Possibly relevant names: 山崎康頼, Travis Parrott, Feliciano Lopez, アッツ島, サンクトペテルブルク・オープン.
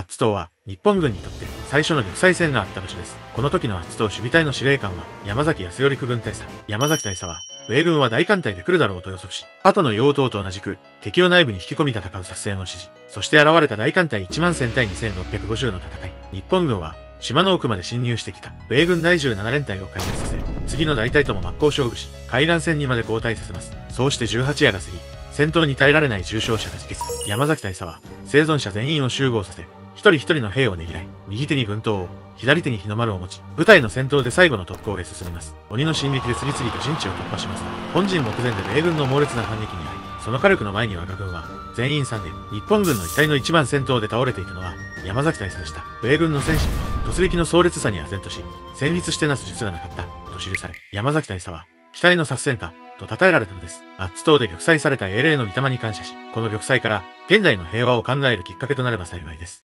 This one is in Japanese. アッツ島は日本軍にとって最初の玉砕戦があった場所です。この時のアッツ島守備隊の司令官は山崎康頼区軍大佐。山崎大佐は、米軍は大艦隊で来るだろうと予測し、後の陽動と同じく敵を内部に引き込み戦う作戦を指示。そして現れた大艦隊1万1000対2650の戦い。日本軍は島の奥まで侵入してきた。米軍第17連隊を壊滅させ、次の大隊とも真っ向勝負し、海岸線にまで後退させます。そうして18夜が過ぎ、戦闘に耐えられない重傷者が自決。山崎大佐は生存者全員を集合させ、一人一人の兵をねぎらい、右手に軍刀を、左手に日の丸を持ち、部隊の戦闘で最後の特攻へ進みます。鬼の進撃で次々と陣地を突破します。本陣目前で米軍の猛烈な反撃に遭い、その火力の前に赤軍は、全員3名、日本軍の遺体の1万先頭で倒れていたのは、山崎大佐でした。米軍の戦士の突撃の壮烈さに唖然とし、戦慄してなす術がなかった、と記され、山崎大佐は、期待の作戦か、と称えられたのです。アッツ島で玉砕された英霊の御霊に感謝し、この玉砕から現代の平和を考えるきっかけとなれば幸いです。